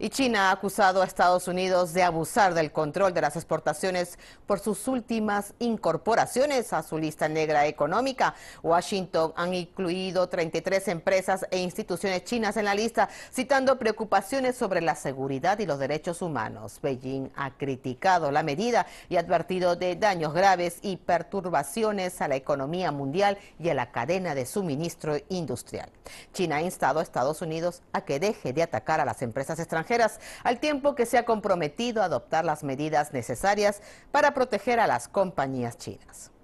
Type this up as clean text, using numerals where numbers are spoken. Y China ha acusado a Estados Unidos de abusar del control de las exportaciones por sus últimas incorporaciones a su lista negra económica. Washington han incluido 33 empresas e instituciones chinas en la lista, citando preocupaciones sobre la seguridad y los derechos humanos. Beijing ha criticado la medida y ha advertido de daños graves y perturbaciones a la economía mundial y a la cadena de suministro industrial. China ha instado a Estados Unidos a que deje de atacar a las empresas extranjeras, al tiempo que se ha comprometido a adoptar las medidas necesarias para proteger a las compañías chinas.